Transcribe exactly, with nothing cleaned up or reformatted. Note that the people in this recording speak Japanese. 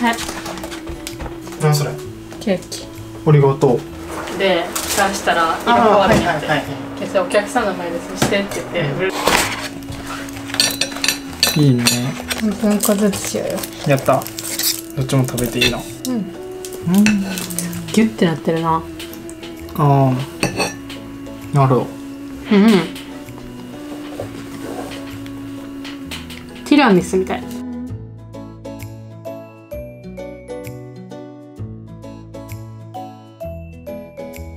はい。何それ？ケーキ。ありがとう。で、出したら色変わるって言って、決してお客さんの前でそしてって言って。いいね。文化ずつしようよ。やった。どっちも食べていいな。うん。うん。ギュってなってるな。ああ、なるほど。うん、うん、ティラミスみたい。